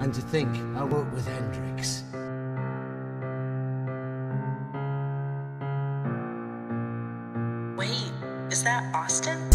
And to think, I work with Hendrix. Wait, is that Austin?